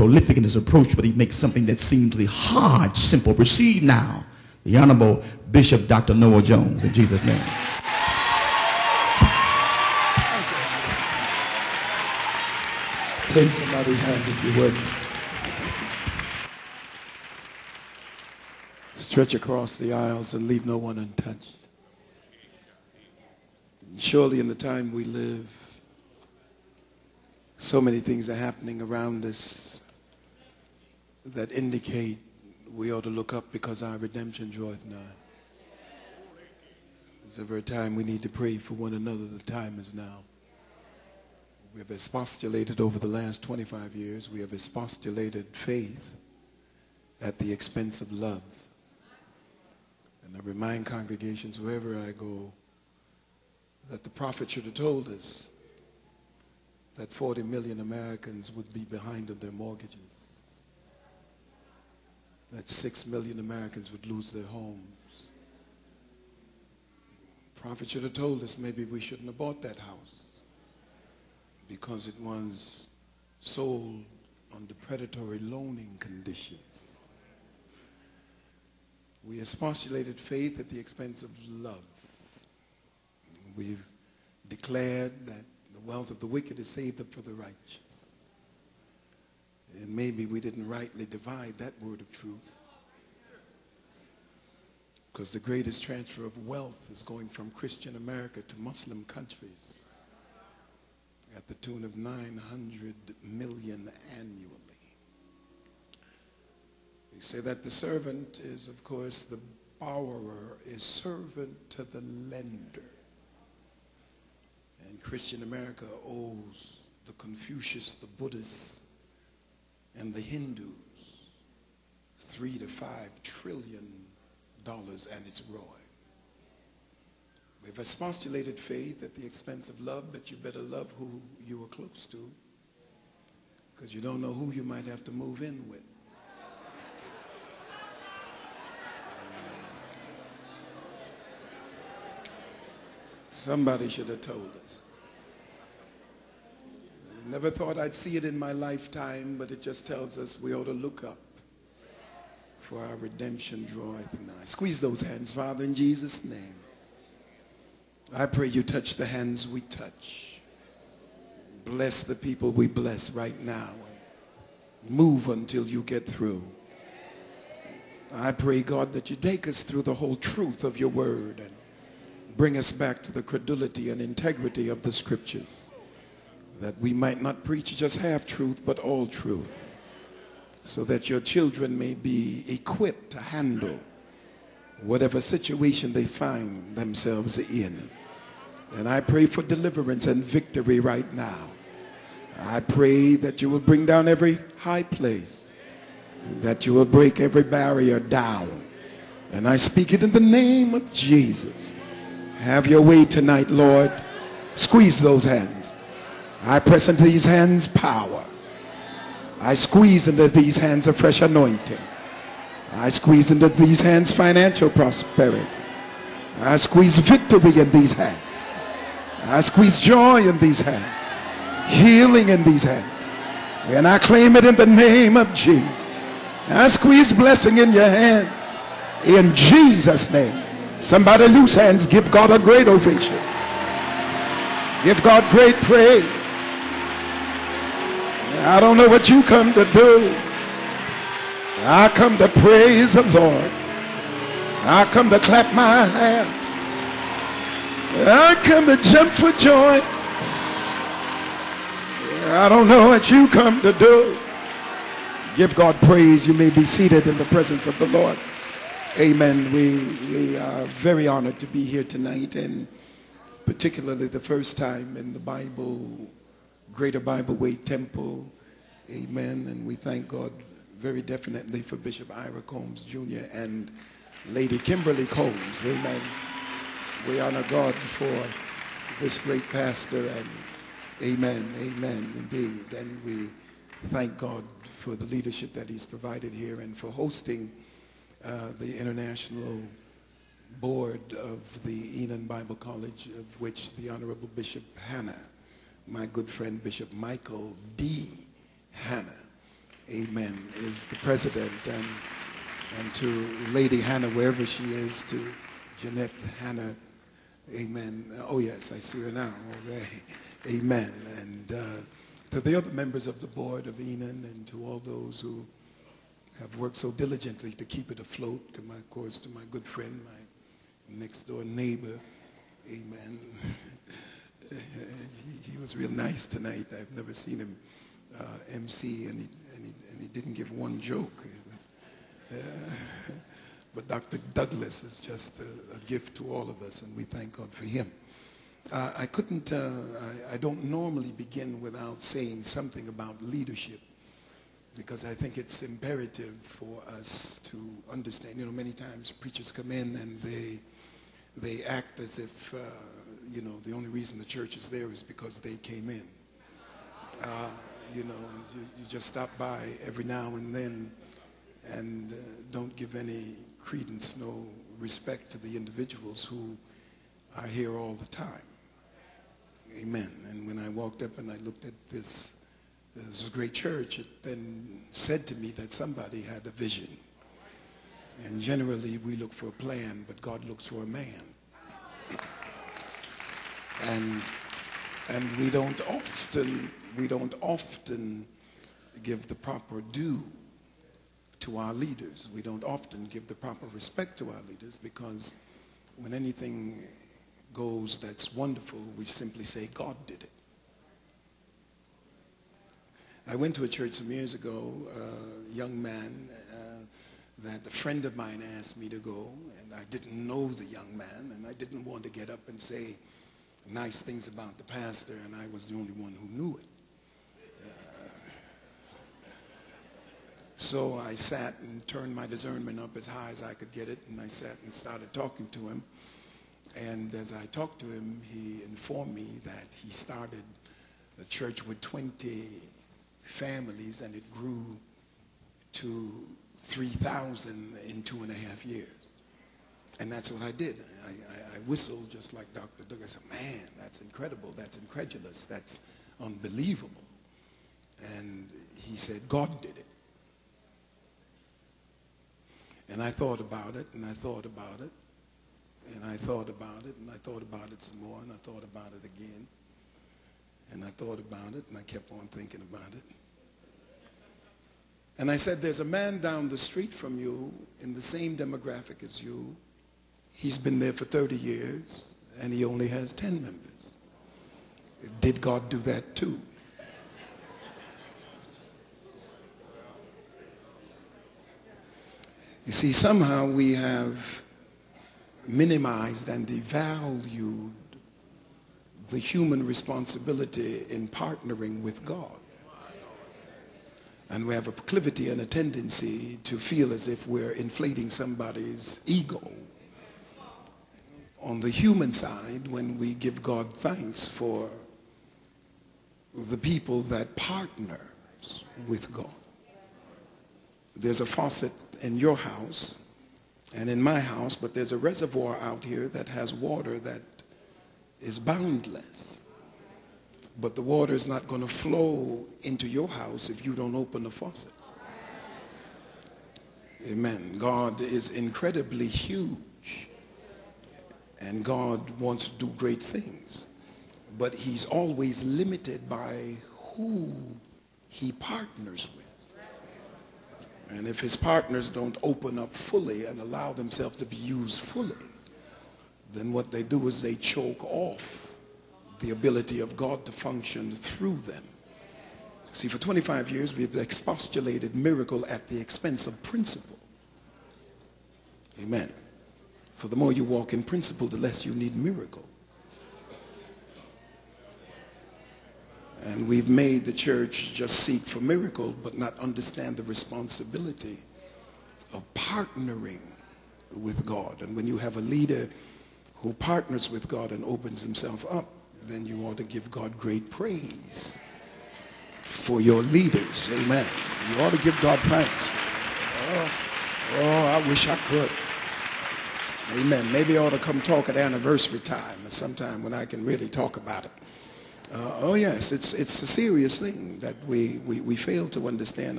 Prolific in his approach, but he makes something that seems hard, simple. Receive now the Honorable Bishop Dr. Noah Jones in Jesus' name. Take somebody's hand if you would. Stretch across the aisles and leave no one untouched. Surely in the time we live, so many things are happening around us that indicate we ought to look up, because our redemption draweth nigh. It's every time we need to pray for one another. The time is now. We have expostulated over the last 25 years. We have expostulated faith at the expense of love. And I remind congregations wherever I go that the prophet should have told us that 40 million Americans would be behind on their mortgages, that 6 million Americans would lose their homes. The prophet should have told us maybe we shouldn't have bought that house because it was sold under predatory loaning conditions. We expostulated faith at the expense of love. We've declared that the wealth of the wicked is saved up for the righteous. And maybe we didn't rightly divide that word of truth, because the greatest transfer of wealth is going from Christian America to Muslim countries at the tune of 900 million annually. They say that the servant is, of course, the borrower is servant to the lender. And Christian America owes the Confucius, the Buddhists, and the Hindus $3 to $5 trillion, and it's growing. We've expostulated faith at the expense of love, but you better love who you are close to, because you don't know who you might have to move in with. Somebody should have told us. I never thought I'd see it in my lifetime, but it just tells us we ought to look up, for our redemption draweth nigh. Squeeze those hands, Father, in Jesus' name. I pray you touch the hands we touch. Bless the people we bless right now. Move until you get through. I pray, God, that you take us through the whole truth of your word and bring us back to the credulity and integrity of the scriptures, that we might not preach just half truth but all truth, so that your children may be equipped to handle whatever situation they find themselves in. And I pray for deliverance and victory right now. I pray that you will bring down every high place, that you will break every barrier down. And I speak it in the name of Jesus. Have your way tonight, Lord. Squeeze those hands. I press into these hands power. I squeeze into these hands a fresh anointing. I squeeze into these hands financial prosperity. I squeeze victory in these hands. I squeeze joy in these hands. Healing in these hands. And I claim it in the name of Jesus. I squeeze blessing in your hands. In Jesus' name. Somebody loose hands, give God a great ovation. Give God great praise. I don't know what you come to do. I come to praise the Lord. I come to clap my hands. I come to jump for joy. I don't know what you come to do. Give God praise. You may be seated in the presence of the Lord. Amen. We are very honored to be here tonight, and particularly the first time in the Bible, Greater Bible Way Temple. Amen. And we thank God very definitely for Bishop Ira Combs Jr. and Lady Kimberly Combs. Amen. We honor God for this great pastor, and amen, amen indeed. And we thank God for the leadership that he's provided here, and for hosting the International Board of the Aenon Bible College, of which the Honorable Bishop Hannah, my good friend Bishop Michael D. Hannah, amen, is the president, and to Lady Hannah, wherever she is, to Jeanette Hannah, amen. Oh, yes, I see her now. Okay. Amen. And to the other members of the board of Aenon and to all those who have worked so diligently to keep it afloat, and of course to my good friend, my next door neighbor, amen. He was real nice tonight. I've never seen him MC, and he didn't give one joke. But Dr. Douglas is just a gift to all of us, and we thank God for him. I don't normally begin without saying something about leadership, because I think it's imperative for us to understand. You know, many times preachers come in and they act as if, you know, the only reason the church is there is because they came in. You know, and you just stop by every now and then and don't give any credence, no respect to the individuals who are here all the time. Amen. And when I walked up and I looked at this great church, it then said to me that somebody had a vision. And generally we look for a plan, but God looks for a man. And we don't often give the proper due to our leaders. We don't often give the proper respect to our leaders, because when anything goes that's wonderful, we simply say God did it. I went to a church some years ago, a young man that a friend of mine asked me to go, and I didn't know the young man, and I didn't want to get up and say nice things about the pastor, and I was the only one who knew it. So I sat and turned my discernment up as high as I could get it, and I sat and started talking to him. And as I talked to him, he informed me that he started a church with 20 families, and it grew to 3,000 in 2.5 years. And that's what I did. I whistled just like Dr. Duggar. I said, man, that's incredible. That's incredulous. That's unbelievable. And he said, God did it. And I thought about it, and I thought about it, and I thought about it, and I thought about it some more, and I thought about it again, and I thought about it, and I kept on thinking about it. And I said, there's a man down the street from you in the same demographic as you. He's been there for 30 years, and he only has 10 members. Did God do that too? You see, somehow we have minimized and devalued the human responsibility in partnering with God. And we have a proclivity and a tendency to feel as if we're inflating somebody's ego on the human side when we give God thanks for the people that partners with God. There's a faucet in your house and in my house, but there's a reservoir out here that has water that is boundless. But the water is not going to flow into your house if you don't open the faucet. Amen. God is incredibly huge, and God wants to do great things, but he's always limited by who he partners with. And if his partners don't open up fully and allow themselves to be used fully, then what they do is they choke off the ability of God to function through them. See, for 25 years, we've expostulated miracle at the expense of principle. Amen. For the more you walk in principle, the less you need miracle. And we've made the church just seek for miracle, but not understand the responsibility of partnering with God. And when you have a leader who partners with God and opens himself up, then you ought to give God great praise for your leaders. Amen. You ought to give God thanks. Oh, I wish I could. Amen. Maybe I ought to come talk at anniversary time or sometime when I can really talk about it. Oh yes, it's a serious thing that we fail to understand.